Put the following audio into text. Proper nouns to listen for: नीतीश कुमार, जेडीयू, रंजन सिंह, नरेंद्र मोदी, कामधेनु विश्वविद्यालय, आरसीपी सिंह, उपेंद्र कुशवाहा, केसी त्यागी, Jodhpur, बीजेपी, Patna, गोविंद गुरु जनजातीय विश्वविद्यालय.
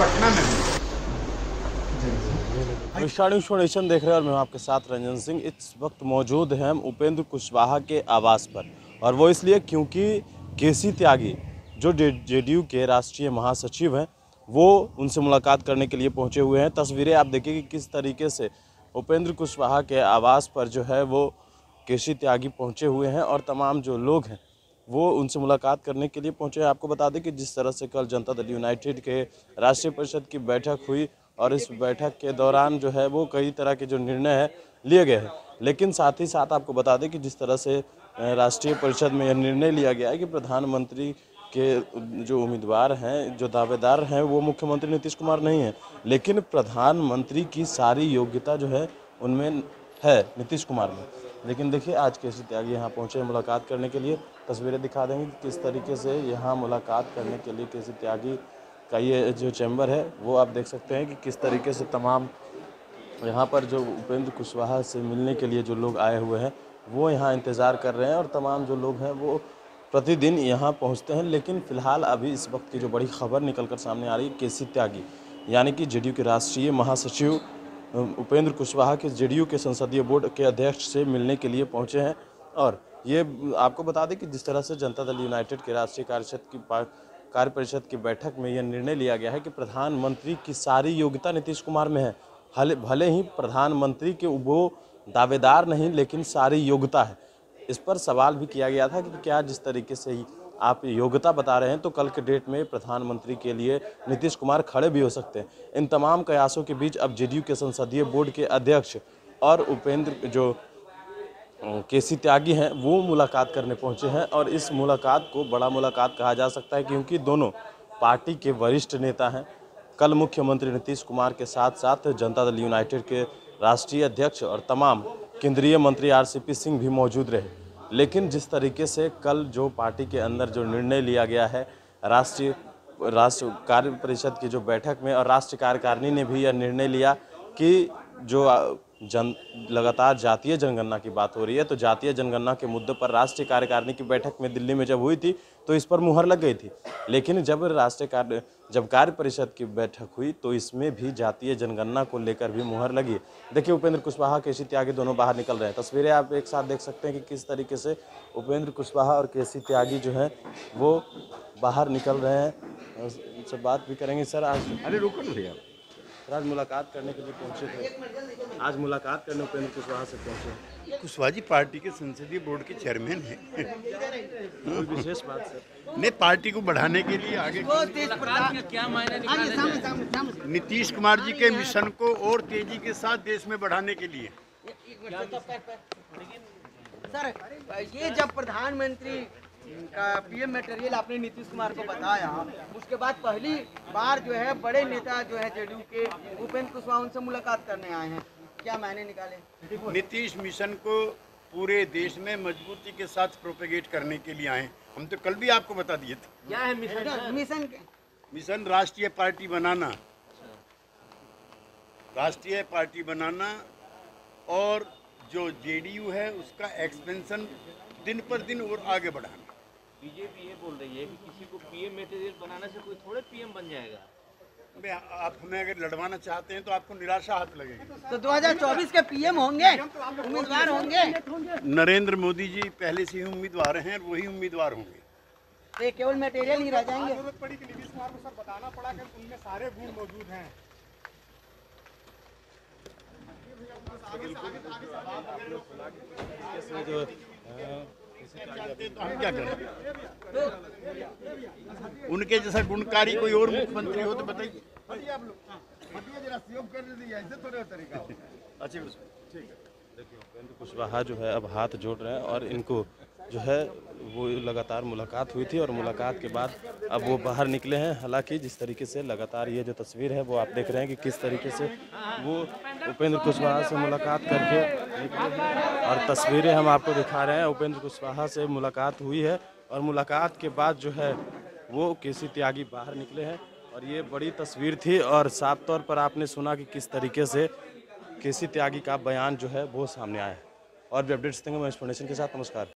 पटना में विषाणु देख रहे हैं और मैं आपके साथ रंजन सिंह। इस वक्त मौजूद हैं हम उपेंद्र कुशवाहा के आवास पर, और वो इसलिए क्योंकि केसी त्यागी जो जेडीयू के राष्ट्रीय महासचिव हैं वो उनसे मुलाकात करने के लिए पहुंचे हुए हैं। तस्वीरें आप देखिए कि किस तरीके से उपेंद्र कुशवाहा के आवास पर जो है वो केसी त्यागी पहुंचे हुए हैं और तमाम जो लोग हैं वो उनसे मुलाकात करने के लिए पहुंचे हैं। आपको बता दें कि जिस तरह से कल जनता दल यूनाइटेड के राष्ट्रीय परिषद की बैठक हुई और इस बैठक के दौरान जो है वो कई तरह के जो निर्णय हैं लिए गए हैं, लेकिन साथ ही साथ आपको बता दें कि जिस तरह से राष्ट्रीय परिषद में यह निर्णय लिया गया है कि प्रधानमंत्री के जो उम्मीदवार हैं, जो दावेदार हैं, वो मुख्यमंत्री नीतीश कुमार नहीं हैं, लेकिन प्रधानमंत्री की सारी योग्यता जो है उनमें है नीतीश कुमार में। लेकिन देखिए आज केसी त्यागी यहाँ पहुँचे मुलाकात करने के लिए। तस्वीरें दिखा देंगे किस तरीके से यहाँ मुलाकात करने के लिए केसी त्यागी का ये जो चैम्बर है वो आप देख सकते हैं कि किस तरीके से तमाम यहाँ पर जो उपेंद्र कुशवाहा से मिलने के लिए जो लोग आए हुए हैं वो यहाँ इंतज़ार कर रहे हैं और तमाम जो लोग हैं वो प्रतिदिन यहाँ पहुँचते हैं। लेकिन फ़िलहाल अभी इस वक्त की जो बड़ी खबर निकल कर सामने आ रही है, केसी त्यागी यानी कि जेडीयू के राष्ट्रीय महासचिव उपेंद्र कुशवाहा के जेडीयू के संसदीय बोर्ड के अध्यक्ष से मिलने के लिए पहुँचे हैं। और ये आपको बता दें कि जिस तरह से जनता दल यूनाइटेड के राष्ट्रीय कार्य परिषद की बैठक में यह निर्णय लिया गया है कि प्रधानमंत्री की सारी योग्यता नीतीश कुमार में है, भले ही प्रधानमंत्री के वो दावेदार नहीं लेकिन सारी योग्यता है। इस पर सवाल भी किया गया था कि क्या जिस तरीके से ही आप योग्यता बता रहे हैं तो कल के डेट में प्रधानमंत्री के लिए नीतीश कुमार खड़े भी हो सकते हैं। इन तमाम कयासों के बीच अब जेडीयू के संसदीय बोर्ड के अध्यक्ष और उपेंद्र जो केसी त्यागी हैं वो मुलाकात करने पहुंचे हैं और इस मुलाकात को बड़ा मुलाकात कहा जा सकता है क्योंकि दोनों पार्टी के वरिष्ठ नेता हैं। कल मुख्यमंत्री नीतीश कुमार के साथ साथ जनता दल यूनाइटेड के राष्ट्रीय अध्यक्ष और तमाम केंद्रीय मंत्री आरसीपी सिंह भी मौजूद रहे। लेकिन जिस तरीके से कल जो पार्टी के अंदर जो निर्णय लिया गया है राष्ट्रीय कार्य परिषद की जो बैठक में, और राष्ट्रीय कार्यकारिणी ने भी यह निर्णय लिया कि जो लगातार जातीय जनगणना की बात हो रही है तो जातीय जनगणना के मुद्दे पर राष्ट्रीय कार्यकारिणी की बैठक में दिल्ली में जब हुई थी तो इस पर मुहर लग गई थी, लेकिन जब कार्य परिषद की बैठक हुई तो इसमें भी जातीय जनगणना को लेकर भी मुहर लगी। देखिए उपेंद्र कुशवाहा केसी त्यागी दोनों बाहर निकल रहे हैं। तस्वीरें आप एक साथ देख सकते हैं कि किस तरीके से उपेंद्र कुशवाहा और केसी त्यागी जो हैं वो बाहर निकल रहे हैं। उनसे बात भी करेंगे। सर आज मुलाकात करने के लिए पहुंचे थे, आज मुलाकात करने उपेंद्र कुशवाहा से पहुंचे। कुशवाहा जी पार्टी के संसदीय बोर्ड के चेयरमैन हैं। विशेष बात सर ने पार्टी को बढ़ाने के लिए आगे क्या मायने नीतीश कुमार जी के मिशन को और तेजी के साथ देश में बढ़ाने के लिए। सर ये जब प्रधानमंत्री का पीएम मटेरियल आपने नीतीश कुमार को बताया, उसके बाद पहली बार जो है बड़े नेता जो है जेडीयू के उपेंद्र कुशवाहा उनसे मुलाकात करने आए हैं, क्या मायने निकाले? नीतीश मिशन को पूरे देश में मजबूती के साथ प्रोपेगेट करने के लिए आए। हम तो कल भी आपको बता दिए थे क्या है मिशन। राष्ट्रीय पार्टी बनाना, राष्ट्रीय पार्टी बनाना और जो जेडीयू है उसका एक्सपेंशन दिन पर दिन और आगे बढ़ाना। बीजेपी ये बोल रही है कि किसी को पीएम मटेरियल बनाने से कोई थोड़े पीएम बन जाएगा। आप हमें अगर लड़वाना चाहते हैं तो आपको निराशा हाथ लगेगी। तो 2024 के पीएम होंगे, उम्मीदवार होंगे नरेंद्र मोदी जी, पहले से ही उम्मीदवार हैं, वही उम्मीदवार होंगे, केवल मटेरियल ही रह जाएंगे। नीतीश कुमार को सर बताना पड़ा कि उनमें सारे गुण मौजूद हैं। उनके जैसा गुणकारी कोई और मुख्यमंत्री हो तो बताइए। अच्छा देखिए उपेंद्र कुशवाहा जो है अब हाथ जोड़ रहे हैं और इनको जो है वो लगातार मुलाकात हुई थी और मुलाकात के बाद अब वो बाहर निकले हैं। हालांकि जिस तरीके से लगातार ये जो तस्वीर है वो आप देख रहे हैं कि किस तरीके से वो उपेंद्र कुशवाहा से मुलाकात करके निकले हैं और तस्वीरें हम आपको दिखा रहे हैं। उपेंद्र कुशवाहा से मुलाकात हुई है और मुलाकात के बाद जो है वो केसी त्यागी बाहर निकले हैं और ये बड़ी तस्वीर थी। और साफ तौर पर आपने सुना कि किस तरीके से केसी त्यागी का बयान जो है वो सामने आया है। और भी अपडेट्स देंगे मैं इस फॉर्मेशन के साथ। नमस्कार।